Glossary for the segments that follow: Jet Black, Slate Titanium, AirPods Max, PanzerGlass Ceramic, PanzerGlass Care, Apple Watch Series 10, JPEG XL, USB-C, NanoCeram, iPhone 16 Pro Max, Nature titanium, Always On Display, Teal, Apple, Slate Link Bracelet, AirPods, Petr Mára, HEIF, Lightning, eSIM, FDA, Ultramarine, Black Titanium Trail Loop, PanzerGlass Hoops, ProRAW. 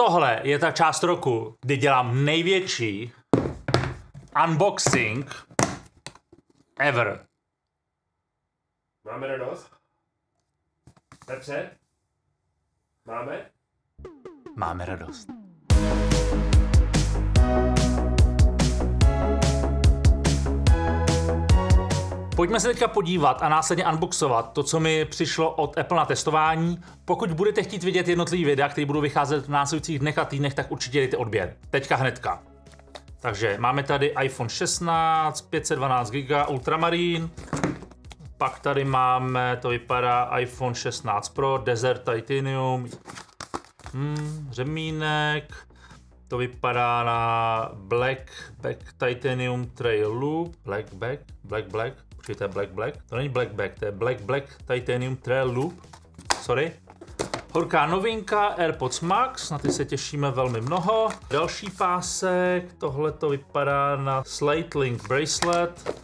Tohle je ta část roku, kdy dělám největší unboxing ever. Máme radost? Petře? Máme? Máme radost. Pojďme se teďka podívat a následně unboxovat to, co mi přišlo od Apple na testování. Pokud budete chtít vidět jednotlivý videa, které budou vycházet v následujících dnech a týdnech, tak určitě dejte odběr. Teďka hnedka. Takže máme tady iPhone 16, 512 GB, Ultramarine. Pak tady máme, to vypadá, iPhone 16 Pro, Desert Titanium. Řemínek. To vypadá na Black Titanium Trail Loop. To není Black, to je Black Titanium Trail Loop. Sorry. Horká novinka, AirPods Max, na ty se těšíme velmi mnoho. Další pásek, tohle to vypadá na Slate Link Bracelet.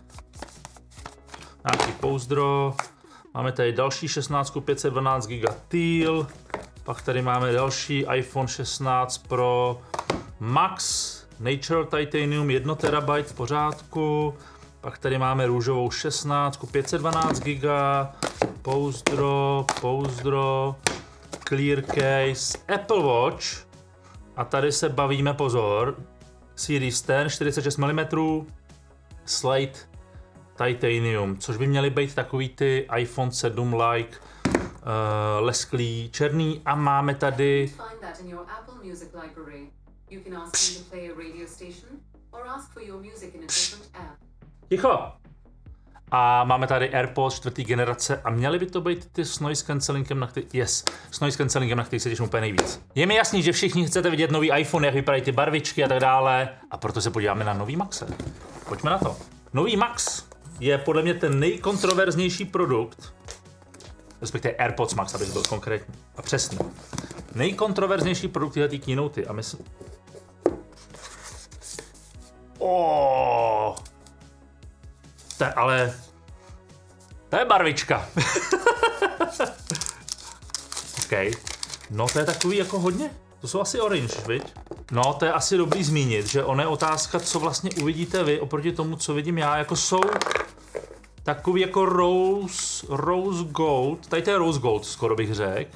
Nějaký pouzdro. Máme tady další 16, 512 GB Teal. Pak tady máme další iPhone 16 Pro Max. Nature Titanium 1 TB v pořádku. Pak tady máme růžovou 16, 512 GB. Pouzdro. Clear case. Apple Watch. A tady se bavíme, pozor. Series 10, 46 mm. Slate Titanium, což by měly být takový ty iPhone 7 like lesklý černý. A máme tady ticho! A máme tady AirPods 4. generace a měly by to být ty s noise cancellingem, na který se těším úplně nejvíc. Je mi jasný, že všichni chcete vidět nový iPhone, jak vypadají ty barvičky a tak dále, a proto se podíváme na nový Maxe. Pojďme na to. Nový Max je podle mě ten nejkontroverznější produkt, respektive AirPods Max, abych byl konkrétní a přesný. Nejkontroverznější produkt je ty keynoty a myslím... Ale... To je barvička. OK. No to je takový jako hodně. To jsou asi orange, viď? No, to je asi dobrý zmínit, že ona je otázka, co vlastně uvidíte vy oproti tomu, co vidím já, jako jsou takový jako rose gold, tady to je rose gold, skoro bych řekl,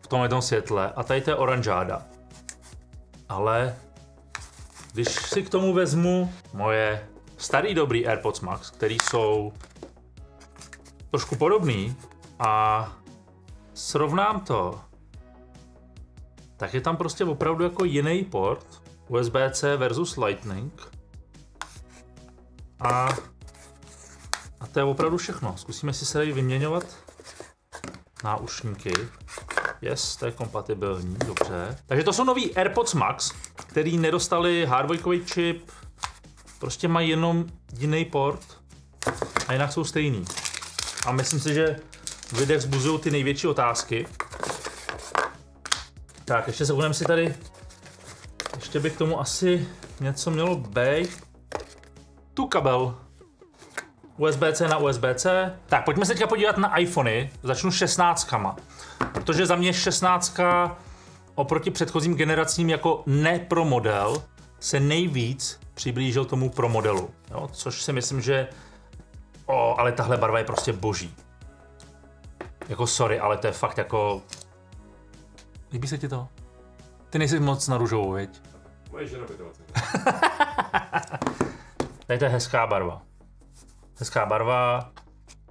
v tomhle tom světle, a tady to je oranžáda. Ale když si k tomu vezmu moje starý dobrý AirPods Max, který jsou trošku podobný, a srovnám to, tak je tam prostě opravdu jako jiný port, USB-C versus Lightning, a to je opravdu všechno. Zkusíme si se tady vyměňovat náušníky. Yes, to je kompatibilní, dobře. Takže to jsou nový AirPods Max, který nedostali hardwareový chip, prostě mají jenom jiný port a jinak jsou stejný. A myslím si, že lidé vzbuzují ty největší otázky. Tak, ještě se budeme si tady, ještě by k tomu asi něco mělo být. Tu kabel. USB-C na USB-C. Tak, pojďme se teďka podívat na iPhony. Začnu 16kama. Protože za mě 16ka oproti předchozím generacím jako ne pro model se nejvíc přiblížil tomu pro modelu. Jo? Což si myslím, že... ale tahle barva je prostě boží. Jako sorry, ale to je fakt jako... Líbí se ti to? Ty nejsi moc na růžovou, viď? Moje žena by to vlastně. Tady to je hezká barva. Hezká barva.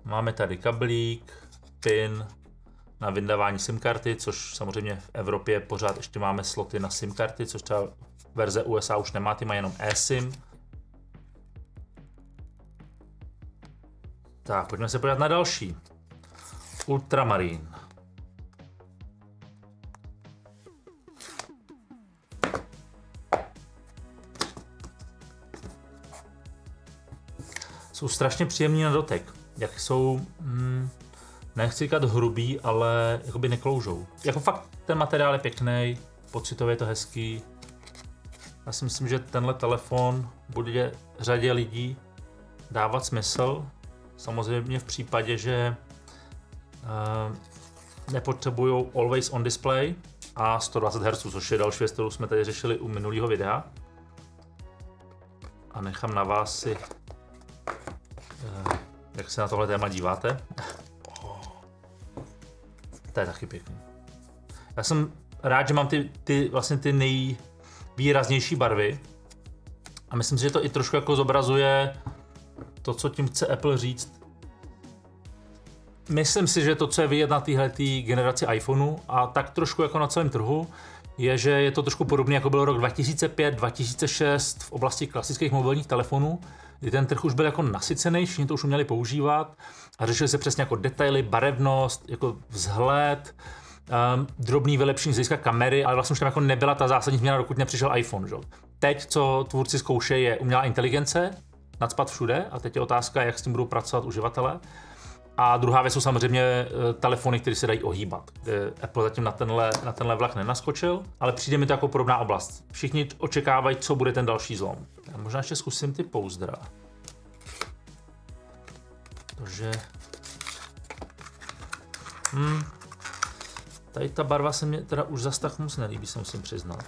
Máme tady kablík, pin na vyndávání SIM karty, což samozřejmě v Evropě pořád ještě máme sloty na SIM karty, což třeba verze USA už nemá, ty mají jenom eSIM. Tak, pojďme se podívat na další. Ultramarine. Jsou strašně příjemní na dotek, jak jsou, nechci říkat hrubý, ale jakoby nekloužou. Jako fakt ten materiál je pěkný, pocitově je to hezký. Já si myslím, že tenhle telefon bude řadě lidí dávat smysl. Samozřejmě v případě, že nepotřebují Always On Display, a 120 Hz, což je další věc, kterou jsme tady řešili u minulého videa. A nechám na vás si, jak se na tohle téma díváte. To je taky pěkný. Já jsem rád, že mám ty nejvýraznější barvy. A myslím si, že to i trošku jako zobrazuje to, co tím chce Apple říct. Myslím si, že to, co je vidět na téhletý generaci iPhoneu a tak trošku jako na celém trhu, je, že je to trošku podobné, jako byl rok 2005-2006 v oblasti klasických mobilních telefonů, kdy ten trh už byl jako nasycený, všichni to už uměli používat a řešili se přesně jako detaily, barevnost, jako vzhled, drobný vylepšení z hlediska kamery, ale vlastně už tam jako nebyla ta zásadní změna, dokud nepřišel iPhone. Že? Teď, co tvůrci zkoušejí, je umělá inteligence, nadspat všude a teď je otázka, jak s tím budou pracovat uživatelé. A druhá věc jsou samozřejmě telefony, které se dají ohýbat. Apple zatím na tenhle vlak nenaskočil, ale přijde mi to jako podobná oblast. Všichni očekávají, co bude ten další zlom. Já možná ještě zkusím ty pouzdra. Protože... Tady ta barva se mě teda už zas tak moc nelíbí, se musím přiznat.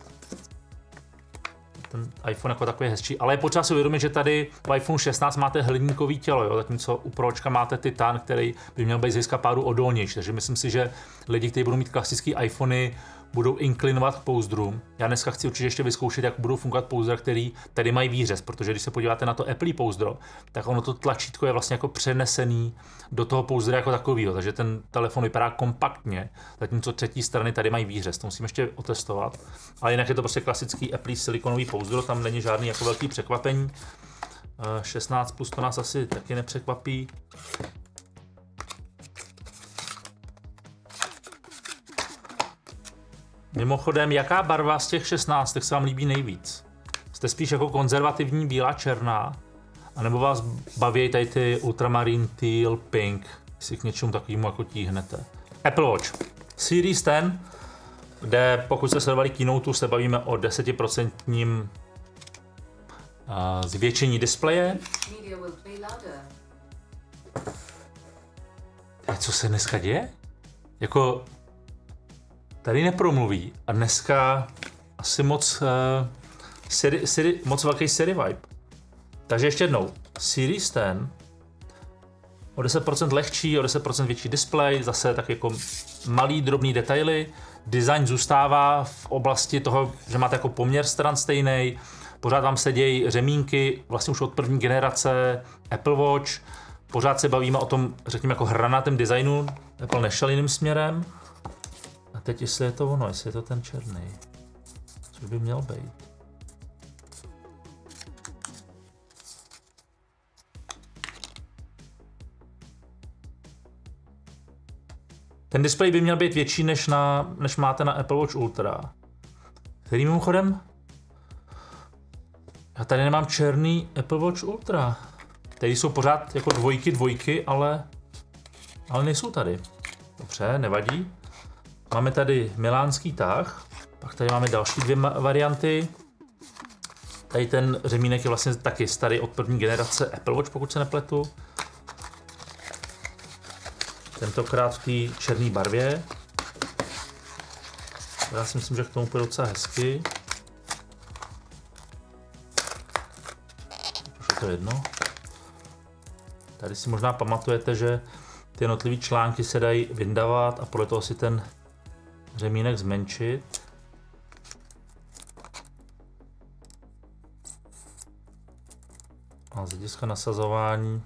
Ten iPhone jako takový hezčí, ale je potřeba si uvědomit, že tady v iPhone 16 máte hliníkový tělo, jo? Zatímco u Pročka máte titán, který by měl být z hlediska pádu odolnější, takže myslím si, že lidi, kteří budou mít klasické iPhony, budou inklinovat k pouzdru. Já dneska chci určitě ještě vyzkoušet, jak budou fungovat pouzdra, který tady mají výřez, protože když se podíváte na to Apple pouzdro, tak ono to tlačítko je vlastně jako přenesený do toho pouzdra jako takového, takže ten telefon vypadá kompaktně, zatímco třetí strany tady mají výřez, to musím ještě otestovat. Ale jinak je to prostě klasický Apple silikonový pouzdro, tam není žádný jako velký překvapení. 16 plus to nás asi taky nepřekvapí. Mimochodem, jaká barva z těch 16 se vám líbí nejvíc? Jste spíš jako konzervativní bílá, černá? A nebo vás baví tady ty Ultramarine, Teal, Pink, si k něčemu takovému jako tíhnete? Apple Watch Series 10, kde pokud jste sledovali keynote, se bavíme o 10% zvětšení displeje. A co se dneska děje? Jako... Tady nepromluví a dneska asi moc velký Siri vibe. Takže ještě jednou, Series 10 o 10% lehčí, o 10% větší displej, zase tak jako malý drobný detaily. Design zůstává v oblasti toho, že máte jako poměr stran stejný, pořád vám sedějí řemínky, vlastně už od první generace Apple Watch, pořád se bavíme o tom, řekněme jako hranatém designu, Apple nešel jiným směrem. A teď, jestli je to ono, jestli je to ten černý, což by měl být. Ten displej by měl být větší, než máte na Apple Watch Ultra. Který mimochodem? Já tady nemám černý Apple Watch Ultra. Tady jsou pořád jako dvojky, ale nejsou tady. Dobře, nevadí. Máme tady milánský tah, pak tady máme další dvě varianty. Tady ten řemínek je vlastně taky starý od první generace Apple Watch, pokud se nepletu. Tentokrát v té černé barvě. Já si myslím, že k tomu půjde docela hezky. Už je to jedno. Tady si možná pamatujete, že ty jednotlivé články se dají vyndavat a podle toho si ten řemínek zmenšit. A z hlediska nasazování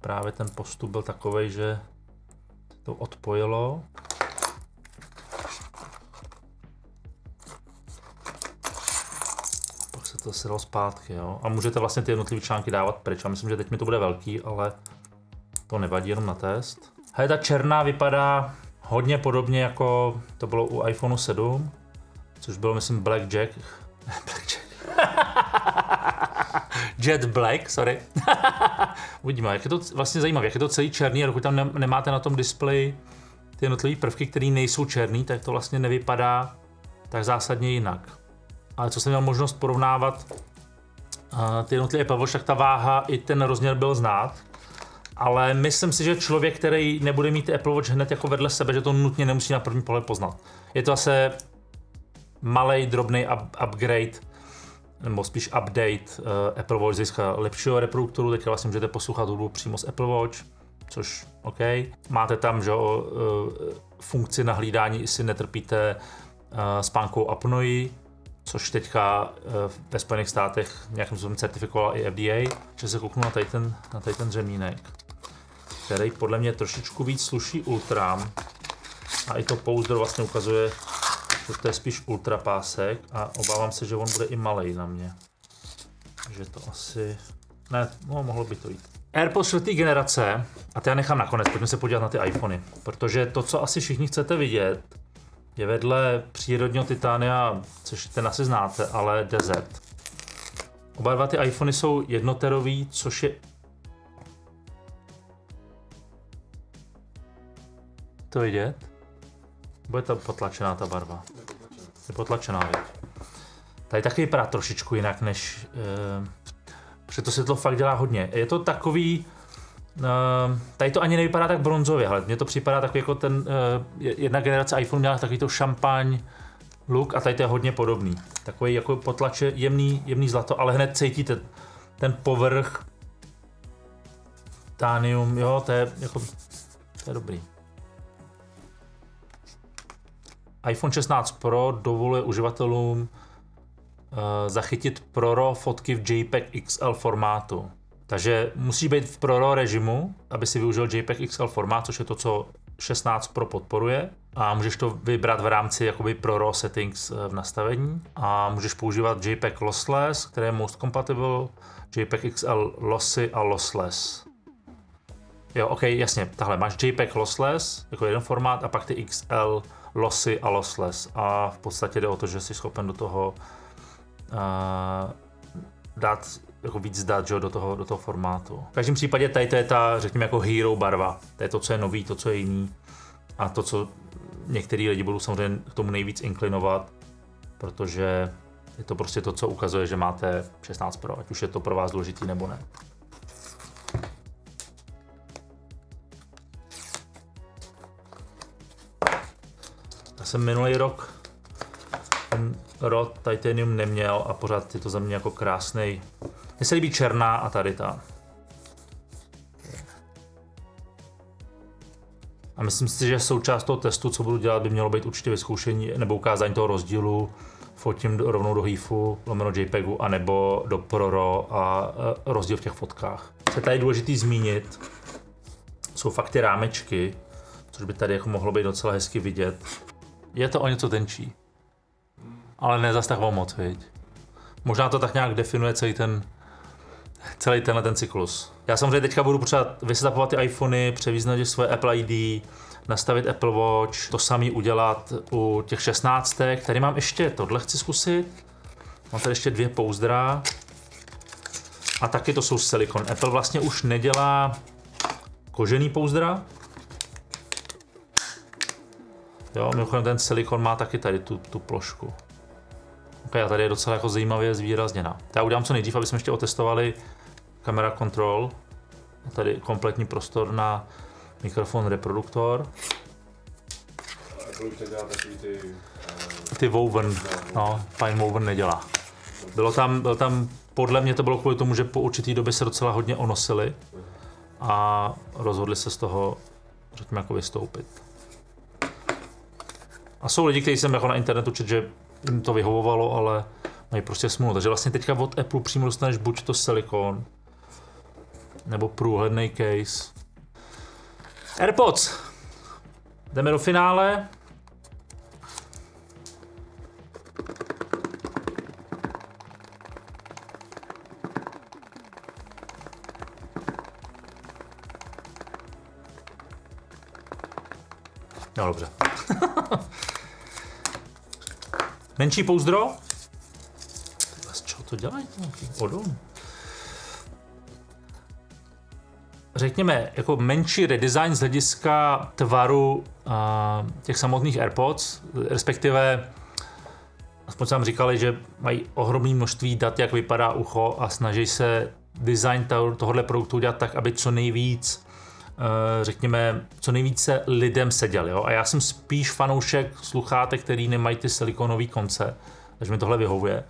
právě ten postup byl takovej, že to odpojilo. Pak se to sedlo zpátky, jo. A můžete vlastně ty jednotlivé články dávat pryč. Já myslím, že teď mi to bude velký, ale to nevadí, jenom na test. Hele, ta černá vypadá hodně podobně, jako to bylo u iPhoneu 7, což bylo, myslím, Jet Black, sorry. Uvidíme, jak je to vlastně zajímavé, jak je to celý černý a dokud tam nemáte na tom displeji ty jednotlivé prvky, které nejsou černý, tak to vlastně nevypadá tak zásadně jinak. Ale co jsem měl možnost porovnávat ty jednotlivé Apple Watch, tak ta váha i ten rozměr byl znát. ale myslím si, že člověk, který nebude mít Apple Watch hned jako vedle sebe, že to nutně nemusí na první pohled poznat. Je to zase malej, drobnej upgrade, nebo spíš update. Apple Watch získá lepšího reproduktoru, takže vlastně můžete poslouchat hudbu přímo z Apple Watch, což OK. Máte tam, že funkci nahlídání, jestli netrpíte spánkovou apnoí, což teďka ve Spojených státech nějakým způsobem certifikovala i FDA. Že se kouknu na tady ten řemínek, který podle mě trošičku víc sluší ultrám. A i to pouzdro vlastně ukazuje, že to je spíš ultrapásek a obávám se, že on bude i malej na mě. Že to asi... Ne, no, mohlo by to jít. AirPods 4. generace, a to já nechám nakonec, pojďme se podívat na ty iPhony, protože to, co asi všichni chcete vidět, je vedle přírodního titania, což ten asi znáte, ale desert. Oba dva ty iPhony jsou jednoterový, což je... To vidět? Bude ta potlačená ta barva? Je potlačená, viď? Tady taky vypadá trošičku jinak než... Protože to světlo fakt dělá hodně. Je to takový... tady to ani nevypadá tak bronzově, ale mně to připadá takový jako ten... jedna generace iPhone měla takový to šampaň look a tady to je hodně podobný. Takový jako potlače, jemný zlato, ale hned cítíte ten povrch. Titanium, jo, to je jako... To je dobrý. iPhone 16 Pro dovoluje uživatelům zachytit ProRAW fotky v JPEG XL formátu. Takže musí být v ProRAW režimu, aby si využil JPEG XL formát, což je to, co 16 Pro podporuje. A můžeš to vybrat v rámci jakoby ProRAW settings v nastavení. A můžeš používat JPEG Lossless, které je most compatible, JPEG XL Lossy a Lossless. Jo, OK, jasně, tahle máš JPEG Lossless jako jeden formát a pak ty XL Lossy a Lossless. A v podstatě jde o to, že jsi schopen do toho dát jako víc dát, že, do toho formátu. V každém případě tady to je ta, řekněme, jako hero barva. To je to, co je nový, to, co je jiný. A to, co některý lidi budou samozřejmě k tomu nejvíc inklinovat, protože je to prostě to, co ukazuje, že máte 16 Pro, ať už je to pro vás důležitý nebo ne. Já jsem minulý rok ten rod Titanium neměl a pořád je to za mě jako krásnej. Mně se líbí černá a tady ta. A myslím si, že součást toho testu, co budu dělat, by mělo být určitě vyzkoušení nebo ukázání toho rozdílu. Fotím rovnou do HEIFu, lomeno JPEGu, anebo do ProRAW a rozdíl v těch fotkách. Co je tady důležitý zmínit, jsou fakt ty rámečky, což by tady jako mohlo být docela hezky vidět. Je to o něco tenčí. Ale ne zas tak moc, viď? Možná to tak nějak definuje celý tenhle cyklus. Já samozřejmě teďka budu potřebovat vysetapovat ty iPhony, převyznačit svoje Apple ID, nastavit Apple Watch, to samé udělat u těch 16. Tady mám ještě, tohle chci zkusit. Mám tady ještě dvě pouzdra. A taky to jsou silikon. Apple vlastně už nedělá kožený pouzdra. Jo, mimochodem ten silikon má taky tady tu plošku. Okay, a tady je docela jako zajímavě zvýrazněna. Já udělám co nejdřív, abychom ještě otestovali kamera control. A tady kompletní prostor na mikrofon reproduktor. Ty woven, no, fine woven nedělá. Byl tam, podle mě to bylo kvůli tomu, že po určitý době se docela hodně onosili a rozhodli se z toho, řekněme, jako vystoupit. A jsou lidi, kteří jsem jako na internetu četl, že jim to vyhovovalo, ale mají prostě smůlu. Takže vlastně teďka od Apple přímo dostaneš buď to silikon, nebo průhledný case. AirPods! Jdeme do finále. No dobře. Menší pouzdro. Z čeho to dělají? Odolný. Řekněme, jako menší redesign z hlediska tvaru těch samotných AirPods, respektive, aspoň jsem říkali, že mají ohromné množství dat, jak vypadá ucho a snaží se design tohohle produktu dělat tak, aby co nejvíc řekněme, co nejvíce lidem seděl. Jo? A já jsem spíš fanoušek sluchátek, který nemají ty silikonový konce, takže mi tohle vyhovuje.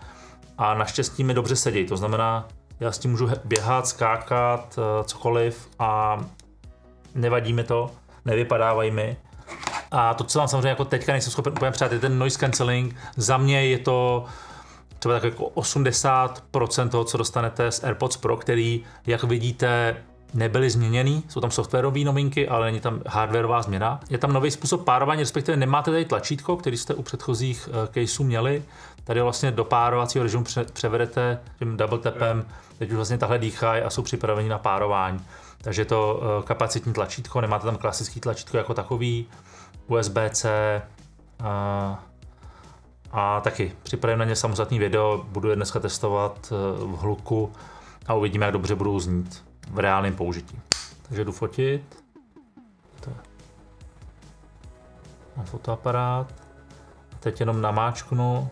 A naštěstí mi dobře sedějí, to znamená, já s tím můžu běhat, skákat, cokoliv a nevadí mi to, nevypadávají mi. A to, co vám samozřejmě jako teďka nejsem schopen úplně přát, je ten noise cancelling. Za mě je to třeba tak jako 80% toho, co dostanete z AirPods Pro, který, jak vidíte, nebyly změněný. Jsou tam softwarové novinky, ale není tam hardwarová změna. Je tam nový způsob párování, respektive nemáte tady tlačítko, který jste u předchozích caseů měli. Tady vlastně do párovacího režimu převedete tím double tapem, teď už vlastně tahle dýchají a jsou připraveni na párování. Takže to kapacitní tlačítko, nemáte tam klasický tlačítko jako takový, USB-C a taky připravím na ně samostatný video, budu je dneska testovat v hluku a uvidíme, jak dobře budou znít v reálném použití. Takže jdu fotit. Mám fotoaparát. Teď jenom namáčknu.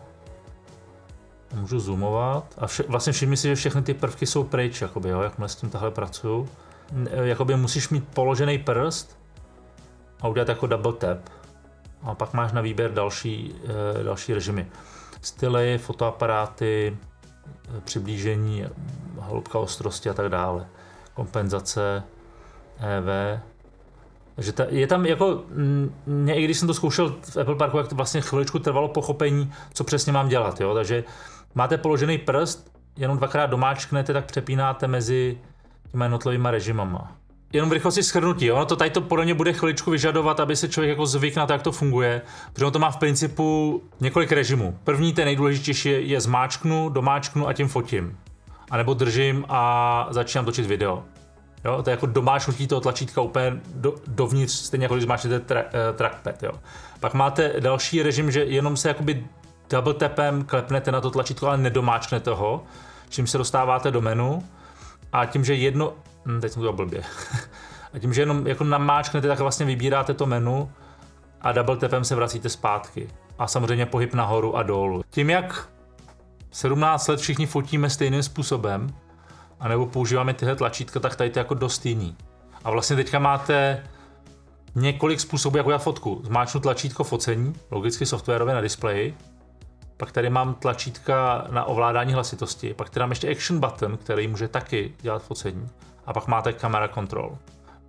Můžu zoomovat a vlastně všimni si, že všechny ty prvky jsou pryč, jakoby, jo, jakmile s tím tahle pracuju. Jakoby musíš mít položený prst a udělat jako double tap a pak máš na výběr další režimy. Styly, fotoaparáty, přiblížení, hloubka ostrosti a tak dále. Kompenzace, EV. Takže je tam jako, i když jsem to zkoušel v Apple Parku, jak to vlastně chviličku trvalo pochopení, co přesně mám dělat, jo? Takže máte položený prst, jenom dvakrát domáčknete, tak přepínáte mezi těmi jednotlivými režimama. Jenom v rychlosti shrnutí, ono to tady to podle mě bude chviličku vyžadovat, aby se člověk jako zvyk na to, jak to funguje, protože on to má v principu několik režimů. První, ten nejdůležitější je zmáčknu, domáčknu a tím fotím. A nebo držím a začínám točit video. Jo, to je jako domáčnutí toho tlačítka úplně dovnitř, stejně jako když zmáčnete trackpad. Jo. Pak máte další režim, že jenom se jakoby double tapem klepnete na to tlačítko, ale nedomáčknete ho, čím se dostáváte do menu a tím, že jedno... teď jsem to blbě. A tím, že jenom jako namáčknete, tak vlastně vybíráte to menu a double tapem se vracíte zpátky. A samozřejmě pohyb nahoru a dolů. Tím, jak 17 let všichni fotíme stejným způsobem, anebo používáme tyhle tlačítka, tak tady to je jako dost jiný. A vlastně teďka máte několik způsobů, jak udělat fotku. Zmáčknu tlačítko focení, logicky softwarově na displeji. Pak tady mám tlačítka na ovládání hlasitosti. Pak tady mám ještě action button, který může taky dělat focení. A pak máte kamera control.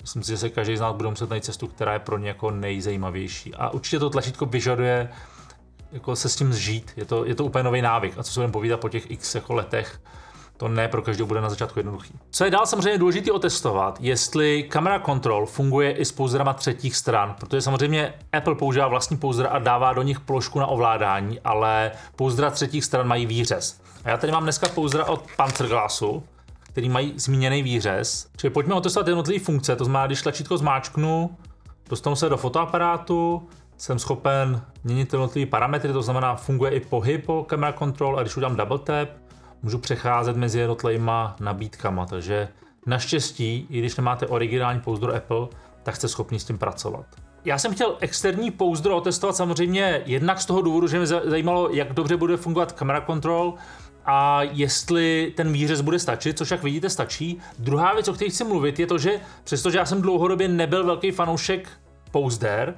Myslím si, že se každý z nás bude muset najít cestu, která je pro ně jako nejzajímavější. A určitě to tlačítko vyžaduje jako se s tím zžít. Je to úplně nový návyk. A co se budeme povídat po těch x jako letech, to ne pro každého bude na začátku jednoduchý. Co je dál samozřejmě důležité otestovat, jestli kamera control funguje i s pouzdrama třetích stran, protože samozřejmě Apple používá vlastní pouzdra a dává do nich plošku na ovládání, ale pouzdra třetích stran mají výřez. A já tady mám dneska pouzdra od PanzerGlassu, který mají zmíněný výřez. Čili pojďme otestovat jednotlivé funkce, to znamená, když tlačítko zmáčknu, dostanu se do fotoaparátu, jsem schopen měnit jednotlivé parametry, to znamená, funguje i pohyb po kamera control a když udělám double tap, můžu přecházet mezi jednotlivýma nabídkama, takže naštěstí, i když nemáte originální pouzdro Apple, tak jste schopni s tím pracovat. Já jsem chtěl externí pouzdro otestovat samozřejmě jednak z toho důvodu, že mě zajímalo, jak dobře bude fungovat kamera control a jestli ten výřez bude stačit, což jak vidíte stačí. Druhá věc, o které chci mluvit, je to, že přestože já jsem dlouhodobě nebyl velký fanoušek pouzder,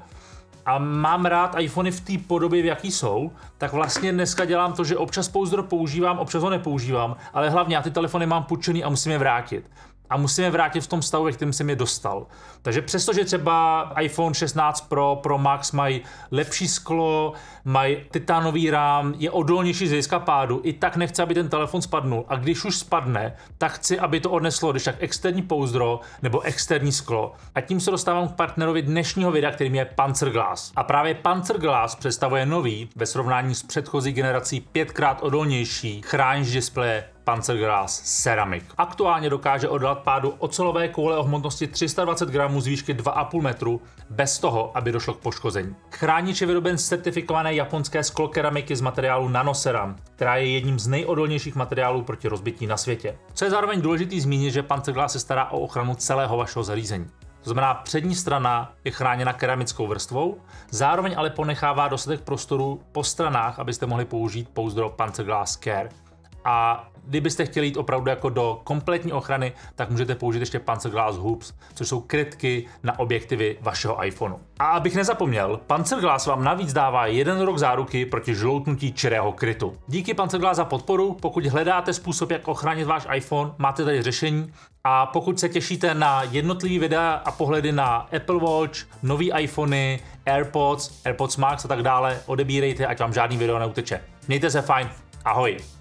a mám rád iPhony v té podobě, v jaký jsou, tak vlastně dneska dělám to, že občas pouzdro používám, občas ho nepoužívám, ale hlavně já ty telefony mám půjčený a musím je vrátit. A musím je vrátit v tom stavu, ve kterém jsem je dostal. Takže přestože třeba iPhone 16 Pro Max mají lepší sklo, mají titánový rám, je odolnější z hlediska pádu, i tak nechci, aby ten telefon spadnul. A když už spadne, tak chci, aby to odneslo, když tak externí pouzdro nebo externí sklo. A tím se dostávám k partnerovi dnešního videa, kterým je PanzerGlass. A právě PanzerGlass představuje nový, ve srovnání s předchozí generací 5x odolnější chránič displeje PanzerGlass Ceramic. Aktuálně dokáže odolat pádu ocelové koule o hmotnosti 320 gramů z výšky 2,5 metru bez toho, aby došlo k poškození. Chránič je vyroben z certifikované japonské sklokeramiky z materiálu NanoCeram, která je jedním z nejodolnějších materiálů proti rozbití na světě. Co je zároveň důležité zmínit, že PanzerGlass se stará o ochranu celého vašeho zařízení. To znamená, přední strana je chráněna keramickou vrstvou, zároveň ale ponechává dostatek prostoru po stranách, abyste mohli použít pouzdro PanzerGlass Care. a kdybyste chtěli jít opravdu jako do kompletní ochrany, tak můžete použít ještě PanzerGlass Hoops, což jsou krytky na objektivy vašeho iPhoneu. A abych nezapomněl, PanzerGlass vám navíc dává 1 rok záruky proti žloutnutí čirého krytu. Díky PanzerGlass za podporu, pokud hledáte způsob, jak ochránit váš iPhone, máte tady řešení. A pokud se těšíte na jednotlivý videa a pohledy na Apple Watch, nový iPhony, AirPods, AirPods Max a tak dále, odebírejte, ať vám žádný video neuteče. Mějte se fajn, ahoj!